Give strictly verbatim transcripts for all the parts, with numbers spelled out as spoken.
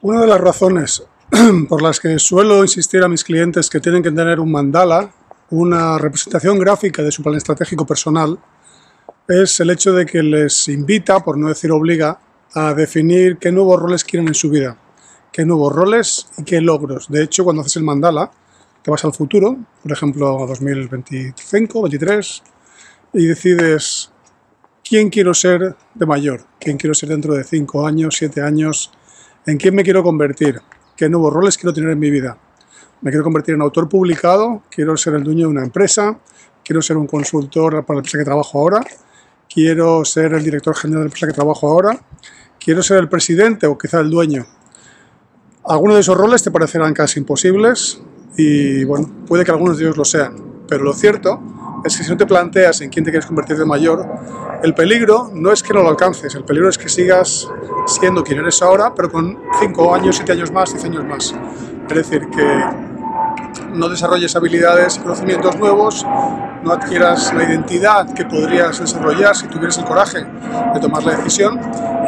Una de las razones por las que suelo insistir a mis clientes que tienen que tener un mandala, una representación gráfica de su plan estratégico personal, es el hecho de que les invita, por no decir obliga, a definir qué nuevos roles quieren en su vida, qué nuevos roles y qué logros. De hecho, cuando haces el mandala, te vas al futuro, por ejemplo a dos mil veinticinco, veintitrés, y decides quién quiero ser de mayor, quién quiero ser dentro de cinco años, siete años, en quién me quiero convertir, qué nuevos roles quiero tener en mi vida. Me quiero convertir en autor publicado, quiero ser el dueño de una empresa, quiero ser un consultor para la empresa que trabajo ahora, quiero ser el director general de la empresa que trabajo ahora, quiero ser el presidente o quizá el dueño. Algunos de esos roles te parecerán casi imposibles y, bueno, puede que algunos de ellos lo sean, pero lo cierto es que si no te planteas en quién te quieres convertir de mayor, el peligro no es que no lo alcances, el peligro es que sigas siendo quien eres ahora, pero con cinco años, siete años más, diez años más. Es decir, que no desarrolles habilidades y conocimientos nuevos, no adquieras la identidad que podrías desarrollar si tuvieras el coraje de tomar la decisión,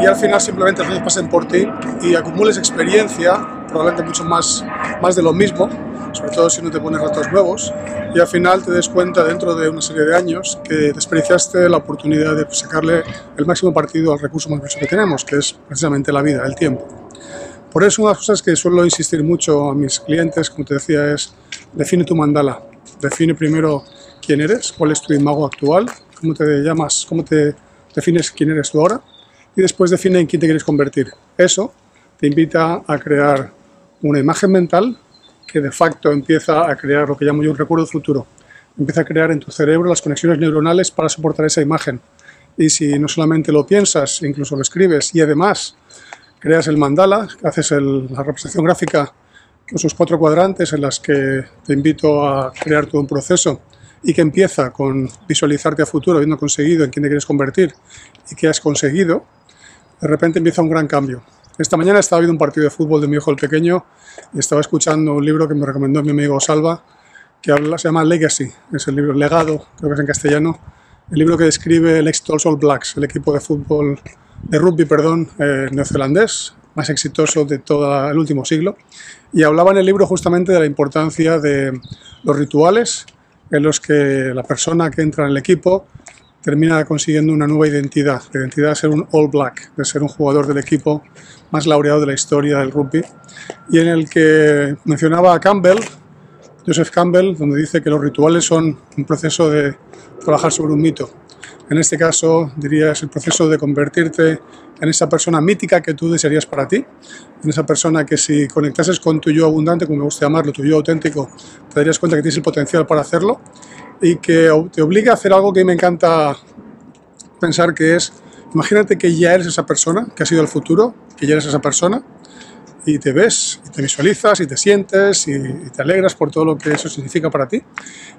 y al final simplemente los años pasen por ti y acumules experiencia, probablemente mucho más, más de lo mismo, sobre todo si no te pones retos nuevos, y al final te des cuenta dentro de una serie de años que desperdiciaste la oportunidad de sacarle el máximo partido al recurso más valioso que tenemos, que es precisamente la vida, el tiempo. Por eso una de las cosas que suelo insistir mucho a mis clientes, como te decía, es define tu mandala, define primero quién eres, cuál es tu imago actual, cómo te llamas, cómo te defines quién eres tú ahora, y después define en quién te quieres convertir. Eso te invita a crear una imagen mental que de facto empieza a crear lo que llamo yo un recuerdo futuro. Empieza a crear en tu cerebro las conexiones neuronales para soportar esa imagen. Y si no solamente lo piensas, incluso lo escribes y además creas el mandala, haces el, la representación gráfica con sus cuatro cuadrantes en las que te invito a crear todo un proceso y que empieza con visualizarte a futuro, habiendo conseguido en quién te quieres convertir y qué has conseguido, de repente empieza un gran cambio. Esta mañana estaba viendo un partido de fútbol de mi hijo el pequeño y estaba escuchando un libro que me recomendó mi amigo Salva, que habla, se llama Legacy, es el libro Legado, creo que es en castellano, el libro que describe el éxito de los All Blacks, el equipo de fútbol, de rugby, perdón, eh, neozelandés, más exitoso de todo el último siglo, y hablaba en el libro justamente de la importancia de los rituales en los que la persona que entra en el equipo termina consiguiendo una nueva identidad, la identidad de ser un All Black, de ser un jugador del equipo más laureado de la historia del rugby, y en el que mencionaba a Campbell, Joseph Campbell, donde dice que los rituales son un proceso de trabajar sobre un mito. En este caso, diría, es el proceso de convertirte en esa persona mítica que tú desearías para ti, en esa persona que si conectases con tu yo abundante, como me gusta llamarlo, tu yo auténtico, te darías cuenta que tienes el potencial para hacerlo y que te obliga a hacer algo que me encanta pensar que es, imagínate que ya eres esa persona, que has ido al futuro, que ya eres esa persona y te ves, y te visualizas, y te sientes, y, y te alegras por todo lo que eso significa para ti,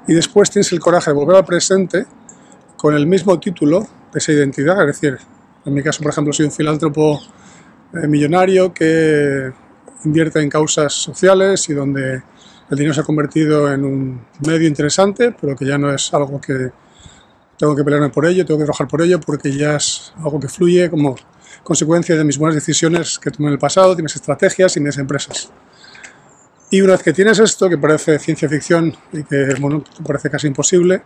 y después tienes el coraje de volver al presente con el mismo título de esa identidad, es decir, en mi caso, por ejemplo, soy un filántropo eh, millonario que invierte en causas sociales y donde el dinero se ha convertido en un medio interesante, pero que ya no es algo que tengo que pelearme por ello, tengo que trabajar por ello, porque ya es algo que fluye como consecuencia de mis buenas decisiones que tomé en el pasado, de mis estrategias y mis empresas. Y una vez que tienes esto, que parece ciencia ficción y que, bueno, parece casi imposible,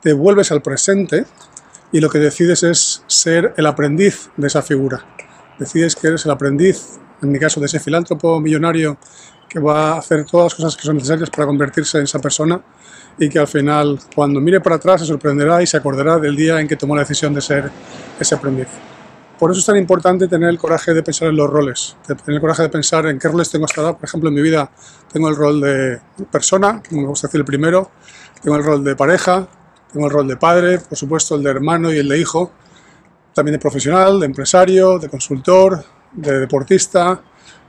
te vuelves al presente y lo que decides es ser el aprendiz de esa figura. Decides que eres el aprendiz, en mi caso, de ese filántropo millonario que va a hacer todas las cosas que son necesarias para convertirse en esa persona y que al final, cuando mire para atrás, se sorprenderá y se acordará del día en que tomó la decisión de ser ese aprendiz. Por eso es tan importante tener el coraje de pensar en los roles, de tener el coraje de pensar en qué roles tengo hasta ahora. Por ejemplo, en mi vida tengo el rol de persona, como me gusta decir el primero, tengo el rol de pareja, tengo el rol de padre, por supuesto el de hermano y el de hijo, también de profesional, de empresario, de consultor, de deportista,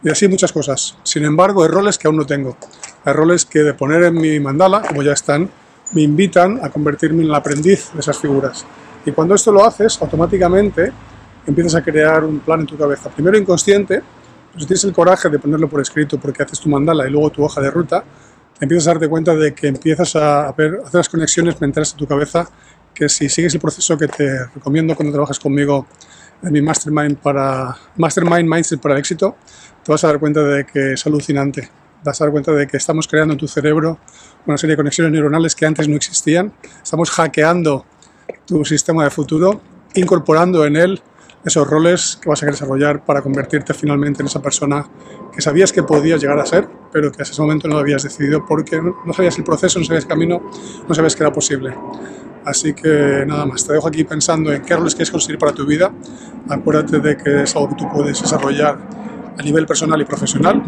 y así muchas cosas. Sin embargo, hay roles que aún no tengo. Hay roles que de poner en mi mandala, como ya están, me invitan a convertirme en el aprendiz de esas figuras. Y cuando esto lo haces, automáticamente empiezas a crear un plan en tu cabeza. Primero inconsciente, pero si tienes el coraje de ponerlo por escrito porque haces tu mandala y luego tu hoja de ruta, empiezas a darte cuenta de que empiezas a ver, a hacer las conexiones mentales en tu cabeza, que si sigues el proceso que te recomiendo cuando trabajas conmigo de mi mastermind para mastermind mindset para el éxito, te vas a dar cuenta de que es alucinante. Vas a dar cuenta de que estamos creando en tu cerebro una serie de conexiones neuronales que antes no existían. Estamos hackeando tu sistema de futuro, incorporando en él esos roles que vas a desarrollar para convertirte finalmente en esa persona que sabías que podías llegar a ser, pero que hasta ese momento no lo habías decidido porque no sabías el proceso, no sabías el camino, no sabías que era posible. Así que nada más, te dejo aquí pensando en qué roles quieres conseguir para tu vida. Acuérdate de que es algo que tú puedes desarrollar a nivel personal y profesional.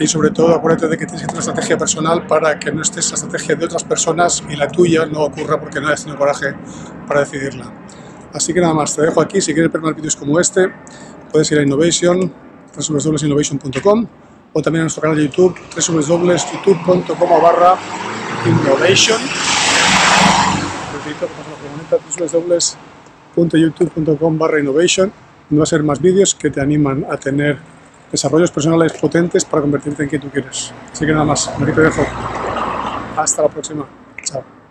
Y sobre todo, acuérdate de que tienes que tener una estrategia personal para que no estés la estrategia de otras personas y la tuya no ocurra porque no hayas tenido coraje para decidirla. Así que nada más, te dejo aquí. Si quieres ver más vídeos como este, puedes ir a inKNOWation, w w w punto innovation punto com, o también a nuestro canal de YouTube, w w w punto youtube punto com barra innovation, w w w punto youtube punto com barra innovation, donde va a ser más vídeos que te animan a tener desarrollos personales potentes para convertirte en quien tú quieres. Así que nada más, aquí te dejo. Hasta la próxima. Chao.